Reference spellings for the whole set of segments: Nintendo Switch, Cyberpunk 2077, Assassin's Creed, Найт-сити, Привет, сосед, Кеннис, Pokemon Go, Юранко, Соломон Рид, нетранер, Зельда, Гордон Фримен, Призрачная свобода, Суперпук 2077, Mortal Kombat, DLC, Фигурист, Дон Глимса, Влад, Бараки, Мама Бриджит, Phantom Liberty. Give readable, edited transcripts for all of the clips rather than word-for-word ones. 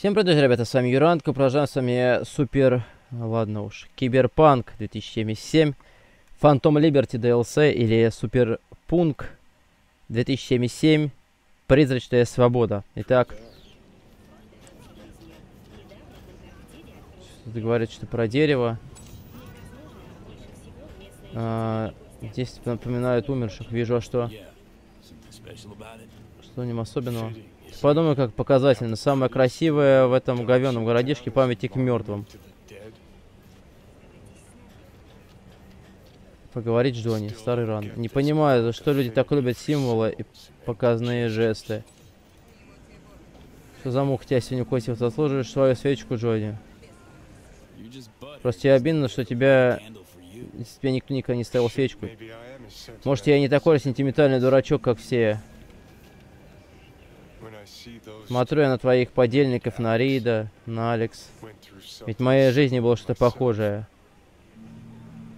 Всем привет, ребята, с вами Юранко, продолжаем с вами Киберпанк 2077, Phantom Liberty DLC или Суперпунк 2077, Призрачная свобода. Итак, что-то говорит, что про дерево. Здесь напоминают умерших, вижу, а что? Что в нем особенного? Подумаю, как показательно. Самое красивое в этом говёном городишке — памятник мертвым. Поговорить с Джонни, старый ран. Не понимаю, за что люди так любят символы и показные жесты. Что за мух тебя сегодня укусил? Заслуживаешь свою свечку, Джонни. Просто тебе обидно, что тебе никто никогда не ставил свечку. Может, я не такой сентиментальный дурачок, как все. Смотрю я на твоих подельников, на Рида, на Алекс. Ведь в моей жизни было что-то похожее.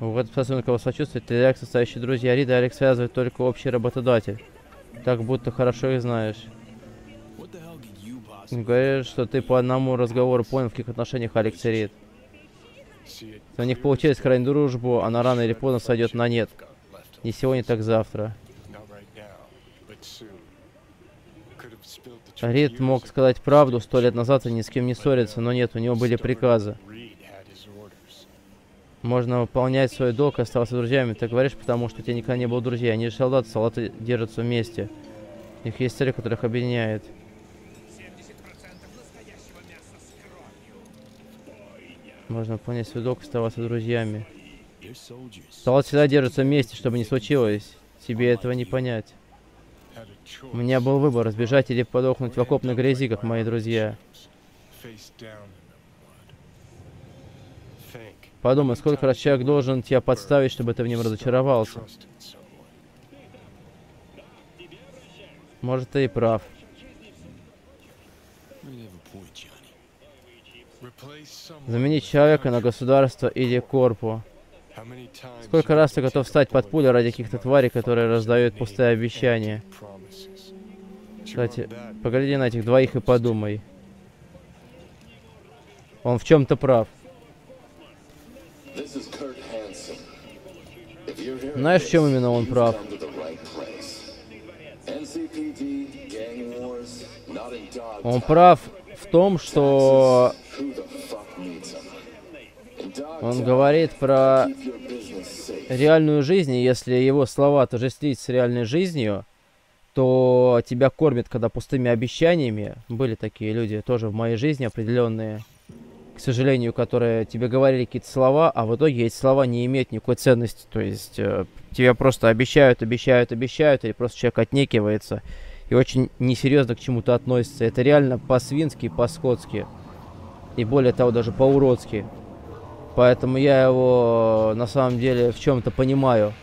Вот способен кого сочувствовать, ты и Алекс настоящие друзья. Рида и Алекс связывает только общий работодатель. Так будто хорошо их знаешь. Говоришь, что ты по одному разговору понял, в каких отношениях Алекс и Рид. У них получилось хранить дружбу, она рано или поздно сойдет на нет. Не сегодня, так завтра. Рид мог сказать правду 100 лет назад и ни с кем не ссориться, но нет, у него были приказы. Можно выполнять свой долг и оставаться друзьями. Ты говоришь, потому что у тебя никогда не было друзей. Они же солдаты, солдаты держатся вместе. У них есть цель, которых объединяет. Можно выполнять свой долг и оставаться друзьями. Солдаты всегда держатся вместе, чтобы не случилось. Тебе этого не понять. У меня был выбор, сбежать или подохнуть в окопной грязи, как мои друзья. Подумай, сколько раз человек должен тебя подставить, чтобы ты в нем разочаровался. Может, ты и прав. Заменить человека на государство или корпу. Сколько раз ты готов встать под пулю ради каких-то тварей, которые раздают пустые обещания? Кстати, погляди на этих двоих и подумай. Он в чем-то прав. Знаешь, в чем именно он прав? Он прав в том, что... Он говорит про реальную жизнь, и если его слова отождествить с реальной жизнью, то тебя кормят, когда пустыми обещаниями. Были такие люди тоже в моей жизни определенные, к сожалению, которые тебе говорили какие-то слова, а в итоге эти слова не имеют никакой ценности. То есть тебе просто обещают, и просто человек отнекивается и очень несерьезно к чему-то относится. Это реально по-свински, по-скотски, и более того, даже по-уродски. Поэтому я его на самом деле в чем-то понимаю.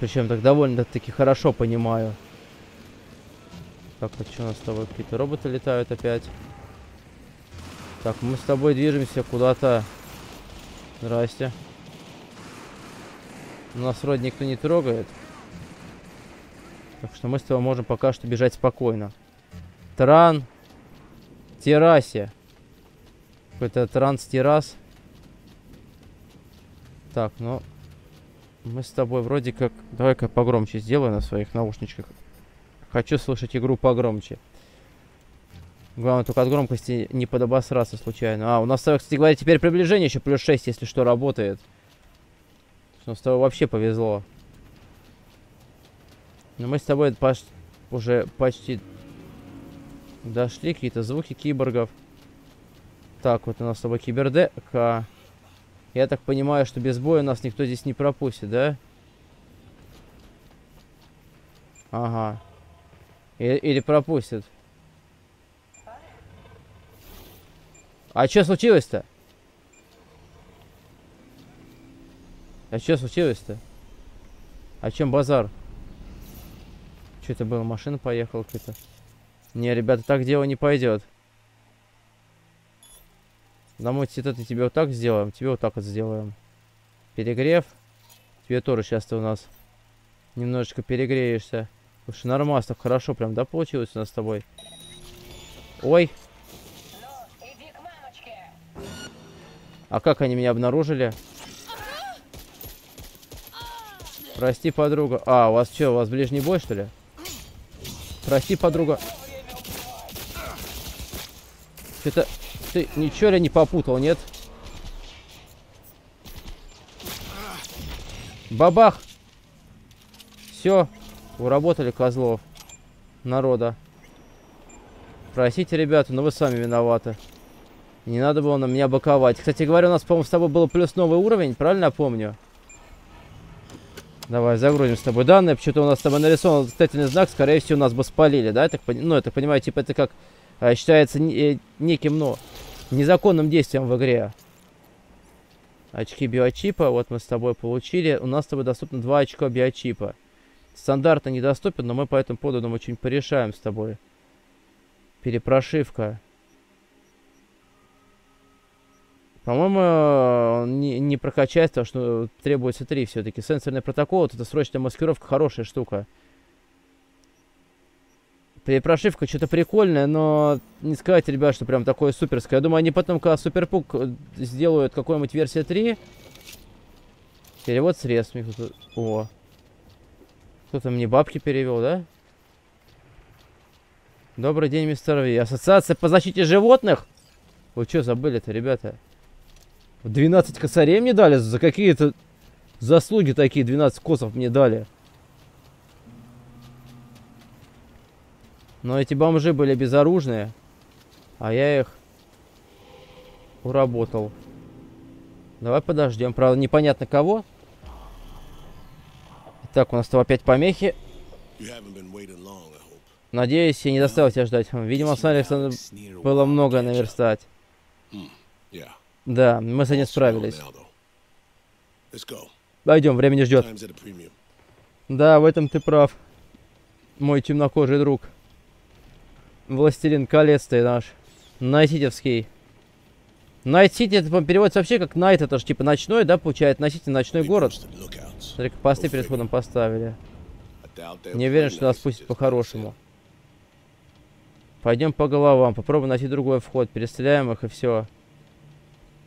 Причем так довольно-таки хорошо понимаю. Так, а что у нас с тобой? Какие-то роботы летают опять. Так, мы с тобой движемся куда-то. Здрасте. Нас вроде никто не трогает. Так что мы с тобой можем пока что бежать спокойно. Террасе. Какой-то транс-террас. Так, ну... Мы с тобой вроде как... Давай-ка погромче сделаю на своих наушничках. Хочу слышать игру погромче. Главное, только от громкости не подобосраться случайно. А, у нас с тобой, кстати говоря, теперь приближение еще плюс 6, если что, работает. Что с тобой вообще повезло. Но мы с тобой уже почти... Дошли, какие-то звуки киборгов. Так, вот у нас с тобой кибердека. Я так понимаю, что без боя нас никто здесь не пропустит, да? Ага. Или пропустит. А что случилось-то? О чем базар? Что это было? Машина поехала какая-то. Не, ребята, так дело не пойдет. На мой цвет это тебе вот так сделаем, тебе вот так вот сделаем. Перегрев. Тебе тоже сейчас ты у нас немножечко перегреешься. Слушай, нормас, так хорошо прям, да, получилось у нас с тобой? Ой. А как они меня обнаружили? Прости, подруга. А, у вас что, у вас ближний бой, что ли? Прости, подруга. Что-то... Ты ничего ли не попутал, нет? Бабах! Все, уработали козлов. Народа. Простите, ребята, но вы сами виноваты. Не надо было на меня боковать. Кстати говоря, у нас, по-моему, с тобой был плюс новый уровень, правильно я помню? Давай, загрузим с тобой данные. Почему-то у нас с тобой нарисован восклицательный знак. Скорее всего, нас бы спалили, да? Так, ну, я так понимаю, типа, это как считается неким, ну, незаконным действием в игре. Очки биочипа. Вот мы с тобой получили. У нас с тобой доступно 2 очка биочипа. Стандартно недоступен, но мы по этому поводу, думаю, что-нибудь порешаем с тобой. Перепрошивка. По-моему, он не прокачается, потому что требуется 3 все-таки. Сенсорный протокол, вот эта срочная маскировка, хорошая штука. Перепрошивка что-то прикольное, но не сказать, ребят, что прям такое суперское. Я думаю, они потом, когда Суперпук сделают какую-нибудь версию 3. Перевод средств. О. Кто-то мне бабки перевел, да? Добрый день, мистер Ви. Ассоциация по защите животных? Вы что забыли-то, ребята? 12 косарей мне дали за какие-то заслуги такие, 12 косов мне дали. Но эти бомжи были безоружные, а я их уработал. Давай подождем, правда непонятно кого. Так, у нас там опять помехи. Надеюсь, я не заставил тебя ждать. Видимо, с Александром было много наверстать. Да, мы с этим справились. Пойдем, время не ждет. Да, в этом ты прав, мой темнокожий друг. Властелин колец ты наш. Найт-ситиевский. Найт-сити, это переводится вообще как Найт, это же типа ночной, да, получается? Найт-сити, ночной город. Смотри, посты перед входом поставили. Не уверен, что нас пустят по-хорошему. Пойдем по головам, попробуем найти другой вход. Перестреляем их и все.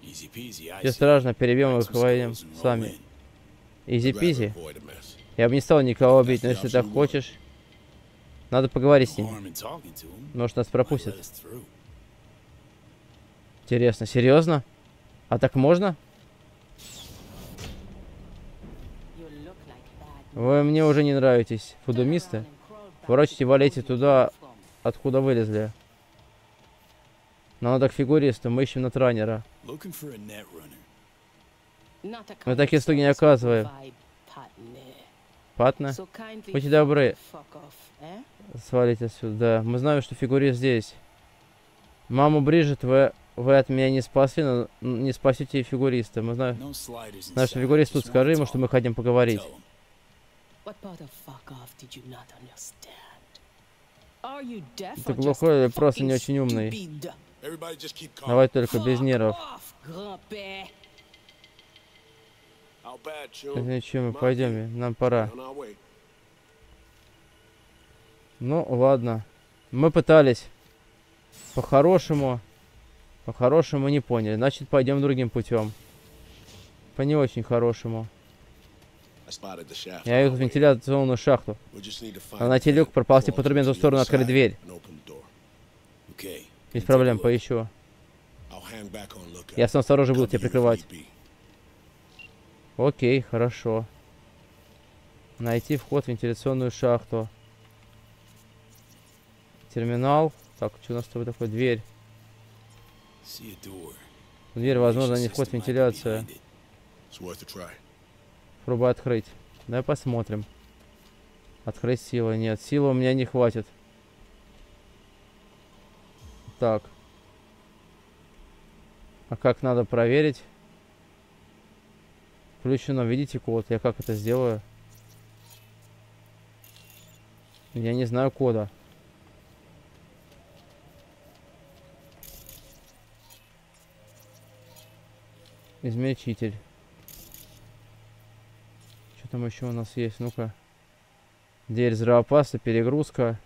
Все страшно, перебьем их, выйдем сами. Изи-пизи. Я бы не стал никого бить, но если так хочешь, надо поговорить с ним. Может, нас пропустят. Интересно, серьезно? А так можно? Вы мне уже не нравитесь, фудумисты. Ворочите, валите туда, откуда вылезли. Нам надо к фигуристу, мы ищем нетранера. Мы такие услуги не оказываем. Патна? Будьте добры. Свалите отсюда. Мы знаем, что фигурист здесь. Маму Бриджит, вы от меня не спасли, но не спасите и фигуриста. Мы знаем, наш фигурист тут, скажи ему, что мы хотим поговорить. Ты глухой или просто не очень умный? Давай только без нервов. Ничего, мы пойдем, нам пора. Ну ладно, мы пытались по-хорошему не поняли, значит пойдем другим путем, по не очень хорошему. Я иду в вентиляционную шахту. А найти люк, проползти по трубе в ту сторону, открыть дверь. Без проблем, поищу. Я сам осторожно буду тебя прикрывать. Окей, хорошо. Найти вход в вентиляционную шахту. Терминал. Так, что у нас с тобой такое? Дверь. Дверь, возможно, не вход в вентиляцию. Пробуй открыть. Давай посмотрим. Открыть силой. Нет, силы у меня не хватит. Так. А как надо проверить? Включено. Видите код? Я как это сделаю? Я не знаю кода. Измельчитель. Что там еще у нас есть? Ну-ка. Дверь взрывоопасна, перегрузка.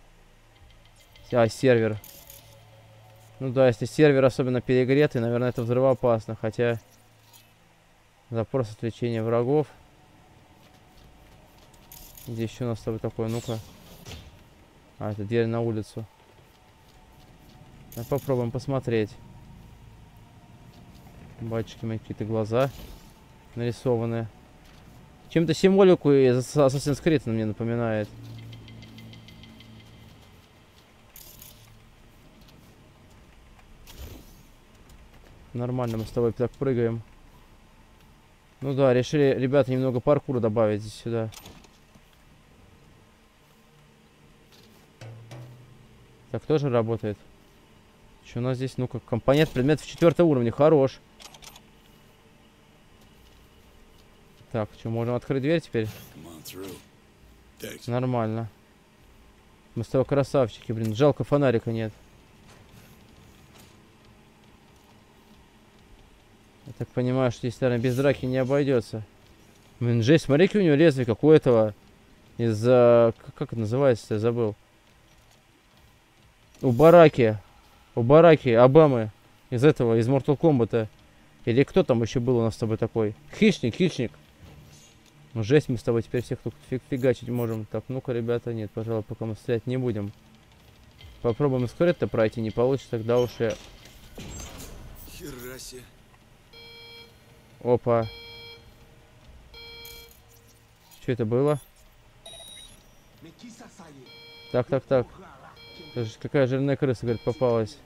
А, сервер. Ну да, если сервер особенно перегретый, наверное, это взрывоопасно. Хотя запрос отвлечения врагов. Где еще у нас с тобой такое? Ну-ка. А, это дверь на улицу. Попробуем посмотреть. Батчики мои, какие-то глаза нарисованы. Чем-то символику из Assassin's Creed она мне напоминает. Нормально мы с тобой так прыгаем. Ну да, решили, ребята, немного паркура добавить здесь сюда. Так тоже работает. Что у нас здесь? Ну-ка, компонент предметов 4-го уровня. Хорош. Так, что, можем открыть дверь теперь? Нормально. Мы с тобой красавчики, блин. Жалко, фонарика нет. Я так понимаю, что здесь, наверное, без драки не обойдется. Блин, жесть, смотри, у него лезвие, как у этого. Из-за... Как это называется? Я забыл. У Бараки. У Бараки, Обамы. Из этого, из Mortal Kombat. Или кто там еще был у нас с тобой такой? Хищник, хищник. Жесть, мы с тобой теперь всех тут фигачить можем. Так, ну-ка, ребята, нет, пожалуй, пока мы стрелять не будем. Попробуем скрыто пройти, не получится, тогда уж я... Опа. Что это было? Так, так, так. Какая жирная крыса, говорит, попалась.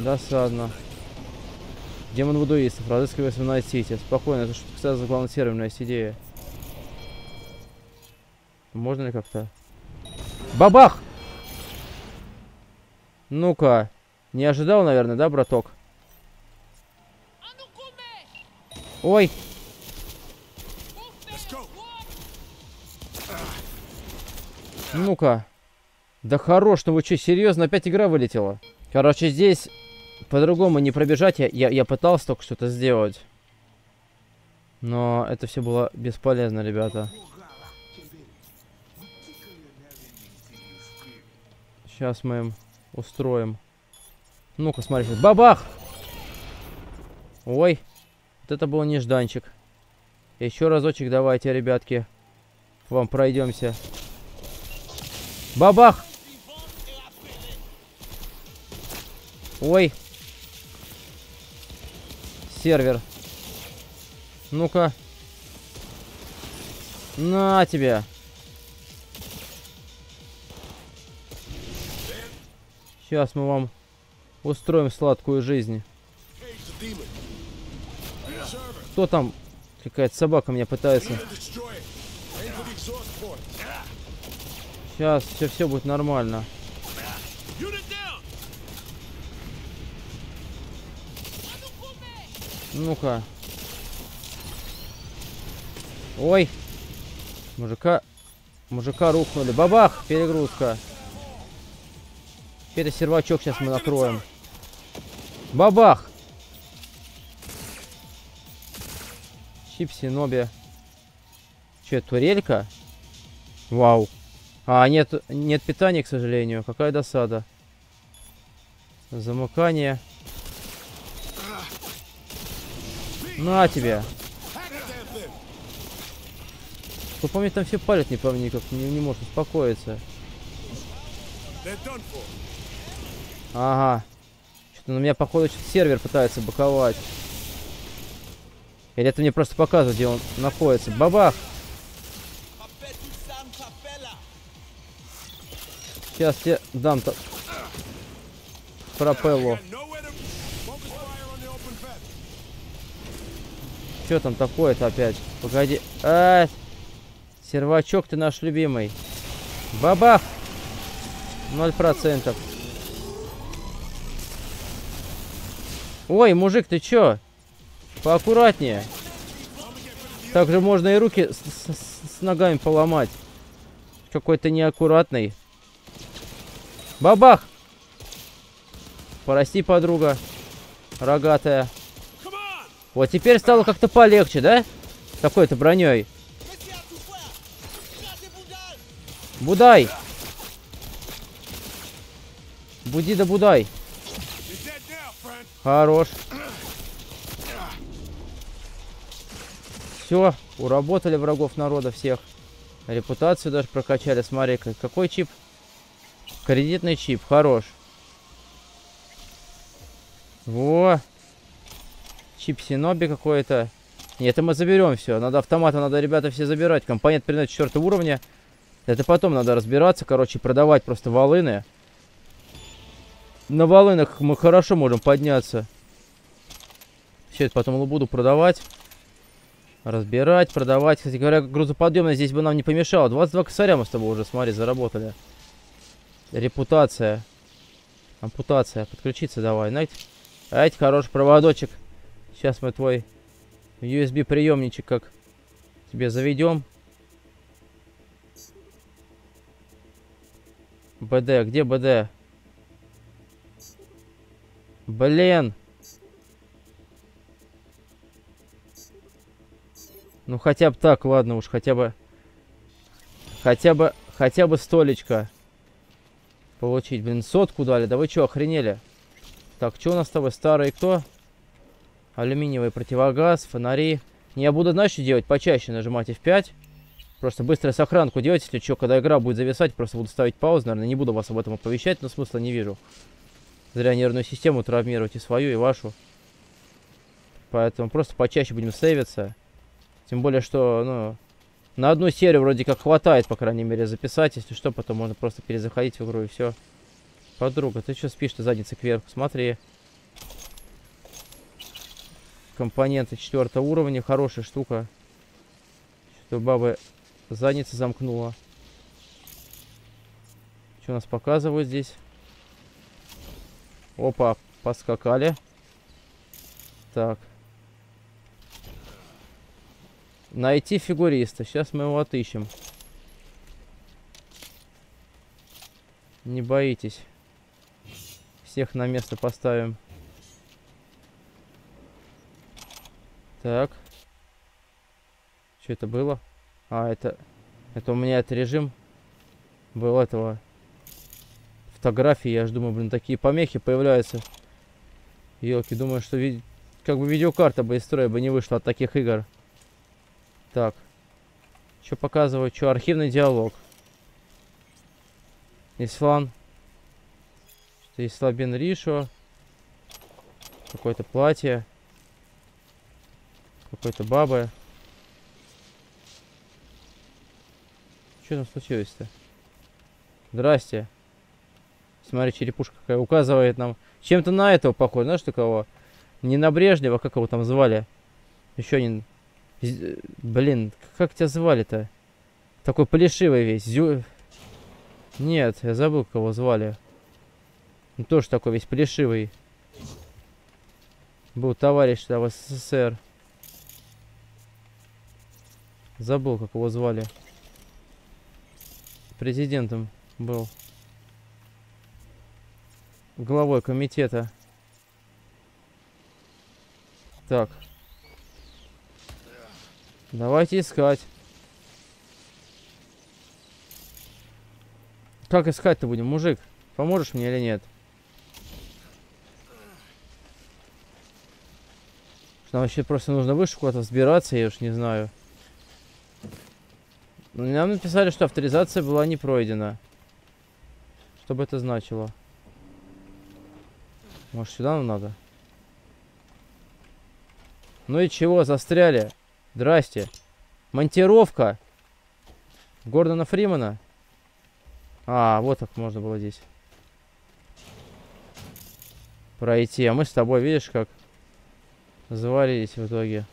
Досадно. Демон вудуистов разыскивается в Night City. Спокойно, это что-то, кстати, за главный сервер, на идея. Можно ли как-то? Бабах! Ну-ка. Не ожидал, наверное, да, браток? Ой! Ну-ка. Да хорош, ну вы что, серьезно? Опять игра вылетела. Короче, здесь по-другому не пробежать. Я пытался только что-то сделать. Но это все было бесполезно, ребята. Сейчас мы им устроим. Ну-ка, смотрите. Бабах! Ой. Вот это был нежданчик. Еще разочек давайте, ребятки. К вам пройдемся. Бабах! Ой! Сервер. Ну-ка. На тебя! Сейчас мы вам устроим сладкую жизнь. Кто там? Какая-то собака меня пытается. Сейчас все будет нормально. Ну-ка. Ой. Мужика рухнули. Бабах! Перегрузка. Теперь сервачок сейчас мы накроем. Бабах! Чипси, Ноби. Че, турелька? Вау. А, нет питания, к сожалению. Какая досада. Замыкание. На тебе. Кто помнит, там все палят, не помню, как не может успокоиться. Ага. Что-то на меня, походу, сервер пытается боковать. Или это мне просто показывает, где он находится. Бабах! Сейчас я дам-то пропеллу. Что там такое-то опять? Погоди. А, сервачок, ты наш любимый. Бабах! 0%. Ой, мужик, ты чё? Поаккуратнее. Также можно и руки с ногами поломать. Какой-то неаккуратный. Бабах! Прости, подруга. Рогатая. Вот теперь стало как-то полегче, да? Такой-то броней. Будай! Буди да будай! Хорош! Все, уработали врагов народа всех. Репутацию даже прокачали, смотри, какой чип? Кредитный чип, хорош. Во! Чип Синоби какой-то. Нет, это мы заберем все. Надо автоматы, надо, ребята, все забирать. Компонент переносит 4 уровня. Это потом надо разбираться, короче, продавать просто волыны. На волынах мы хорошо можем подняться. Все это потом буду продавать. Разбирать, продавать. Кстати говоря, грузоподъемность здесь бы нам не помешала. 22 косаря мы с тобой уже, смотри, заработали. Репутация. Ампутация. Подключиться давай. Ать, хороший проводочек. Сейчас мы твой USB приемничек как тебе заведем. БД, где БД? Блин. Ну хотя бы так, ладно уж, хотя бы столечко получить. Блин, 100 дали, да вы чё, охренели? Так, что у нас с тобой? Старый кто? Алюминиевый противогаз, фонари. Я буду, знаешь, что делать? Почаще нажимать F5. Просто быстро сохранку делать, если что, когда игра будет зависать, просто буду ставить паузу, наверное, не буду вас об этом оповещать, но смысла не вижу. Зря нервную систему травмировать, и свою, и вашу. Поэтому просто почаще будем сейвиться. Тем более, что, ну, на одну серию вроде как хватает, по крайней мере, записать. Если что, потом можно просто перезаходить в игру и все. Подруга, ты что спишь-то задницей кверху? Смотри. Компоненты 4 уровня. Хорошая штука. Что-то бабы задница замкнула. Что у нас показывают здесь? Опа, поскакали. Так. Найти фигуриста. Сейчас мы его отыщем. Не боитесь. Всех на место поставим. Так. Что это было? А, это у меня этот режим был этого. Фотографии. Я же думаю, блин, такие помехи появляются. Елки, думаю, что как бы видеокарта бы из строя бы не вышла от таких игр. Так, что показываю? Что, архивный диалог? Ислан. Что-то Ислабин Ришо. Какое-то платье. Какой-то бабы. Что там случилось-то? Здрасте. Смотри, черепушка какая указывает нам. Чем-то на этого похоже, знаешь, такого? Не на Брежнева, как его там звали? Еще один... Блин, как тебя звали-то? Такой плешивый весь. Нет, я забыл, кого звали. Он тоже такой весь плешивый. Был товарищ там в СССР. Забыл, как его звали. Президентом был. Главой комитета. Так. Давайте искать. Как искать-то будем, мужик? Поможешь мне или нет? Нам вообще просто нужно выше куда-то взбираться, я уж не знаю. Нам написали, что авторизация была не пройдена. Что бы это значило? Может, сюда нам надо? Ну и чего, застряли? Здрасте. Монтировка Гордона Фримена. А, вот так можно было здесь пройти. А мы с тобой, видишь, как заварились в итоге.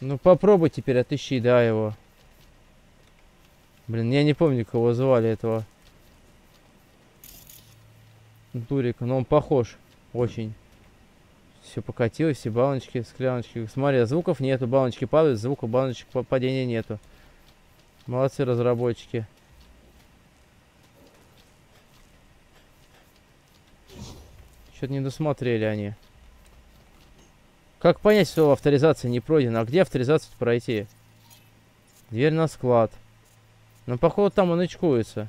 Ну попробуй теперь отыщи, да, его. Блин, я не помню, кого звали этого дурика, но он похож очень. Все покатилось, все баллончики, скляночки. Смотри, звуков нету, баллончики падают, звука баллончик падения нету. Молодцы разработчики. Что-то не досмотрели они. Как понять, что авторизация не пройдена? А где авторизацию пройти? Дверь на склад. Но походу там он очкуется.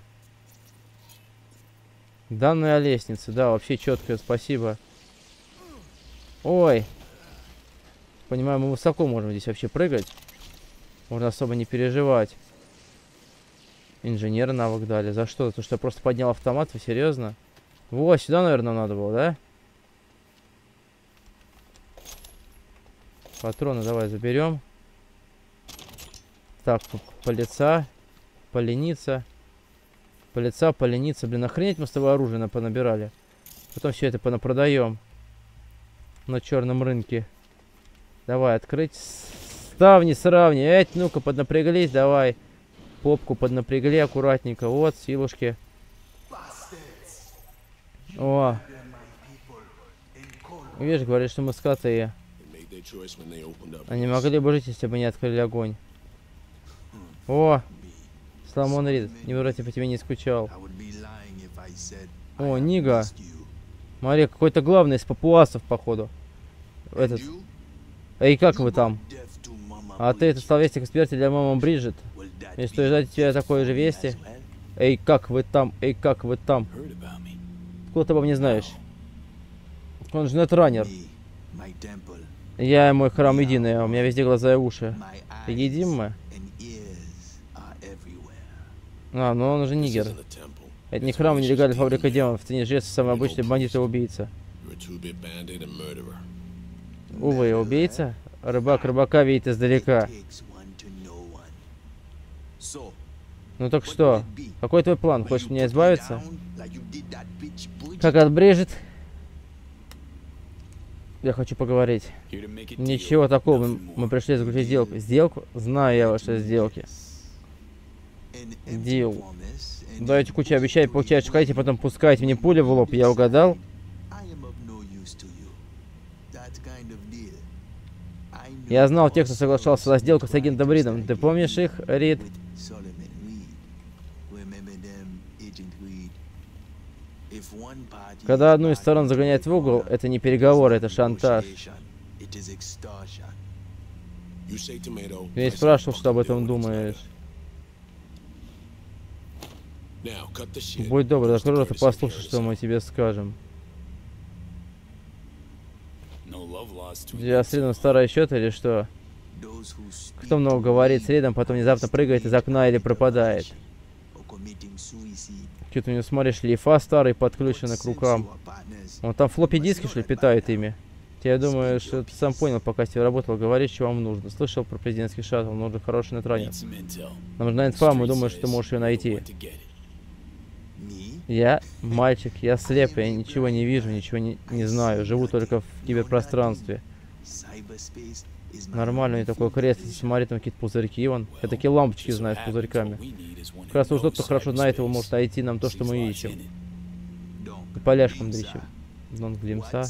Данные о лестнице. Да, вообще четкое, спасибо. Ой. Понимаю, мы высоко можем здесь вообще прыгать. Можно особо не переживать. Инженера навык дали. За что? За то, что я просто поднял автомат? Вы серьезно? Во, сюда, наверное, надо было, да? Патроны давай заберем. Так, полица, поленица. Полица, поленица. Блин, охренеть мы с тобой оружие понабирали. Потом все это понапродаем. На черном рынке. Давай, открыть. Ставни сравни. Эть, ну-ка, поднапряглись, давай. Попку поднапрягли аккуратненько. Вот, силушки. О. Видишь, говорит, что мы скоты. Они могли бы жить, если бы не открыли огонь. О! Соломон Рид, невероятно по тебе не скучал. О, Нига. Мария, какой-то главный из папуасов, походу. Этот. Эй, как вы там? А ты, это словесник эксперта для мамы Бриджит. И что, ждать тебя такой же вести? Эй, как вы там? Эй, как вы там? Откуда ты обо мне знаешь? Он же нетранер. Я и мой храм единый, у меня везде глаза и уши. Едим мы? А, но он уже нигер. Это не храм, нелегальная фабрика демонов. Ты не жрец, самый обычный бандит и убийца. Увы, убийца? Рыбак рыбака видит издалека. Ну так что? Какой твой план? Хочешь меня избавиться? Как отбрежет? Я хочу поговорить. Ничего такого, мы пришли заключить сделку. Сделку? Знаю я ваши сделки. Дил. Даете кучу обещаний, получаете, хотите, потом пускаете мне пули в лоб. Я угадал? Я знал тех, кто соглашался на сделку с агентом Ридом. Ты помнишь их, Рид? Когда одну из сторон загоняет в угол, это не переговоры, это шантаж. Я и спрашивал, что об этом думаешь. Будь добр, закрой рот и послушай, что мы тебе скажем. Я с Ридом старый счет или что? Кто много говорит с Ридом, потом внезапно прыгает из окна или пропадает. Че ты не смотришь, лифа старый подключена к рукам. Он там флоппи диски, что ли, питает ими? Я думаю, что ты сам понял, пока с тебе работал, говоришь, что вам нужно. Слышал про президентский шаттл, нужен хороший нетранер. Нам нужна инфа, мы думаем, что ты можешь ее найти. Я мальчик, я слеп, я ничего не вижу, ничего не знаю, живу только в киберпространстве. Нормально, у него такое кресло, смотри, там какие-то пузырьки, вон. Я такие лампочки знаю с пузырьками. Как раз уж тот, кто хорошо знает его, может найти нам то, что мы ищем. И поляшкам дрищем. Дон Глимса.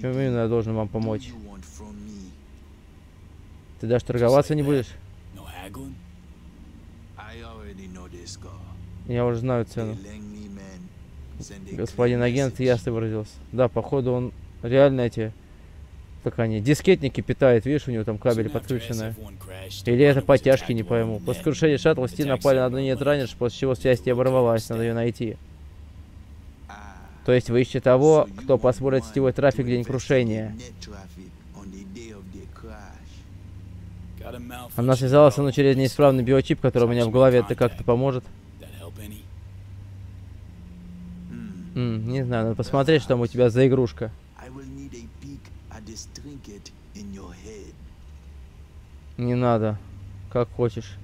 Чем именно я должен вам помочь? Ты даже торговаться не будешь? Я уже знаю цену. Господин агент ясно выразился. Да, походу он реально эти... Как они? Дискетники питает, видишь, у него там кабель подключены. Или это подтяжки, не пойму. После крушения шаттла Стин напали на одну нетранер, после чего связь не оборвалась, надо ее найти. То есть вы ищете того, кто посмотрит сетевой трафик в день крушения. Она связалась со мной через неисправный биочип, который у меня в голове. Это как-то поможет? Не знаю, надо посмотреть, что там у тебя за игрушка. Не надо. Как хочешь.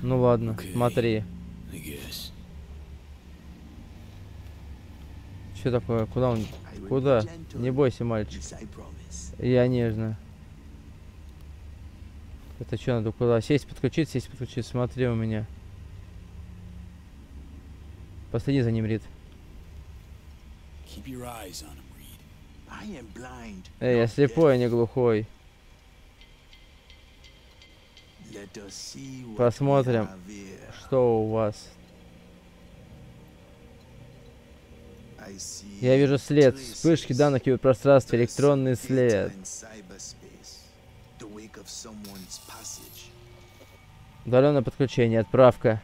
Ну ладно, смотри. Что такое? Куда он? Куда? Не бойся, мальчик. Я нежно. Это что надо? Куда? Сесть, подключить, сесть, подключить. Смотри у меня. Последи за ним, Рид. Эй, я слепой, а не глухой. Посмотрим, что у вас. Я вижу след, вспышки данных в киберпространстве, электронный след. Удаленное подключение, отправка.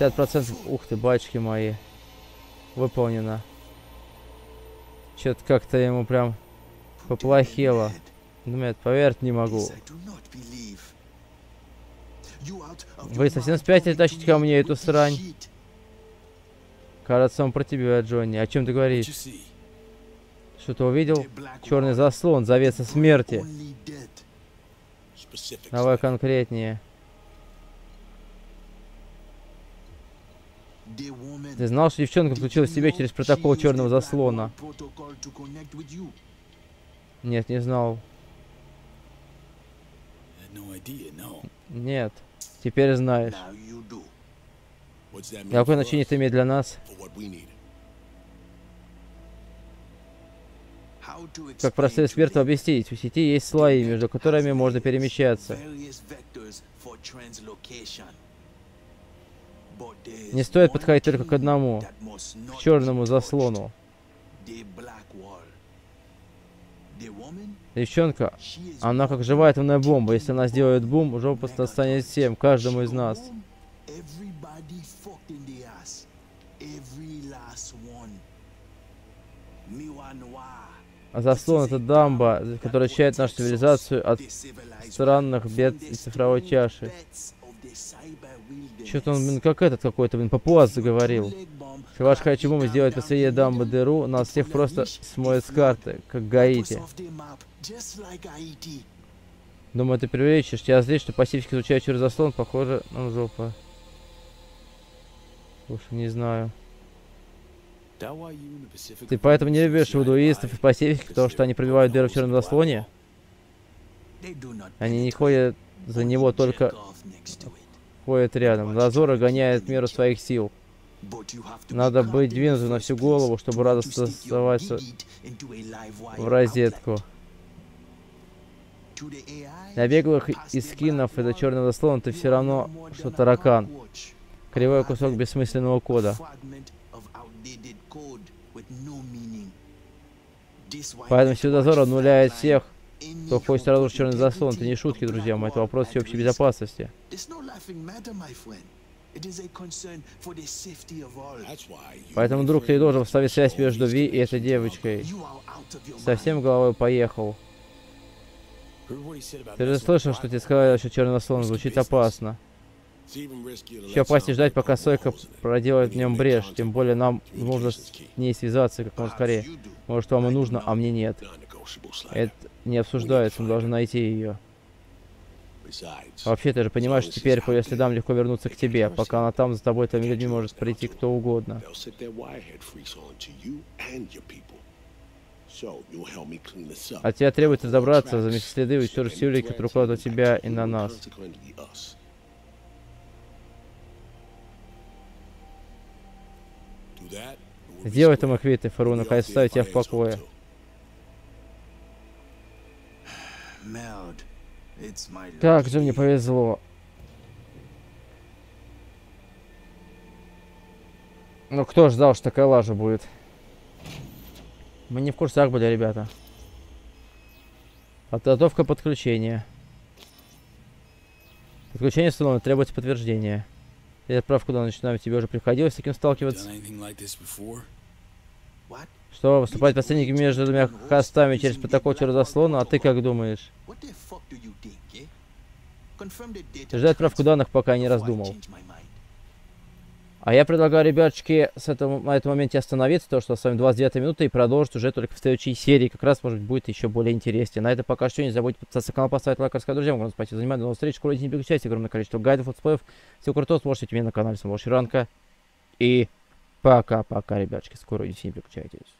50%. Ух ты, батюшки мои. Выполнено. Чё-то как-то ему прям поплохело. Нет, поверить не могу. Вы совсем спятили тащить ко мне эту срань? Кажется, он про тебя, Джонни. О чем ты говоришь? Что-то увидел? Черный заслон, завеса смерти. Давай конкретнее. Ты знал, что девчонка включилась в тебя через протокол черного заслона? Нет, не знал. Нет, теперь знаешь. Какое значение это имеет для нас? Как простой эксперт объяснить, у сети есть слои, между которыми можно перемещаться. Не стоит подходить только к одному, к черному заслону. Девчонка, она как живая атомная бомба. Если она сделает бум, жопа достанет всем, каждому из нас. А заслон — это дамба, которая защищает нашу цивилизацию от странных бед и цифровой чаши. Что-то он, блин, как этот какой-то, блин, папуаз заговорил. Если ваш хачимум сделает посреди дамбы дыру, нас всех просто смоет с карты, как Гаити. Думаю, ты преувеличишь. Я здесь, что пассивчик изучаю через заслон, похоже, ну, жопа. Уж не знаю. Ты поэтому не любишь вудуистов и пассивчиков, потому что они пробивают дыры в черном заслоне? Они не ходят за него, только ходят рядом. Дозора гоняет меру своих сил. Надо быть двинутым на всю голову, чтобы радостно оставаться в розетку. На беглых и скинов из-за черного заслона ты все равно, что таракан. Кривой кусок бессмысленного кода. Поэтому всю дозор обнуляет всех, кто хочет сразу в черный заслон. Это не шутки, друзья мои, это вопрос всеобщей безопасности. Поэтому, друг, ты должен вставить связь между Ви и этой девочкой. Совсем головой поехал. Ты же слышал, что тебе сказали еще черный заслон? Звучит опасно. Еще опаснее ждать, пока Сойка проделает в нем брешь. Тем более нам нужно с ней связаться как можно скорее. Может, вам и нужно, а мне нет. Это не обсуждается, мы должны найти ее. Вообще, ты же понимаешь, что теперь по ее следам легко вернуться к тебе. Пока она там, за тобой, твоими людьми может прийти кто угодно. От тебя требуется добраться, заметить следы и уничтожить все улики, которые кладут на тебя и на нас. Сделай там их вид, Фару, наконец оставить тебя в покое. Как же мне повезло. Ну кто ж ждал, что такая лажа будет? Мы не в курсах были, ребята. Подготовка подключения. Подключение установлено, требуется подтверждение. Я отправку куда начинаю, тебе уже приходилось с таким сталкиваться? Что, выступать посредник между двумя хостами через протокол чернозаслона, а ты как думаешь? Ждать отправку данных, пока я не раздумал. А я предлагаю, ребятушки, на этом моменте остановиться, то что с вами 29 минута, и продолжить уже только в следующей серии, как раз, может быть, будет еще более интереснее. На это пока что не забудьте подписаться на канал, поставить лайк, рассказать друзьям, вам спасибо за внимание, до новых встреч, скоро не переключайте, огромное количество гайдов, летсплеев, всего крутого, смотрите меня на канале, с вами был Ширанка, и пока-пока, ребятушки, скоро не переключайтесь.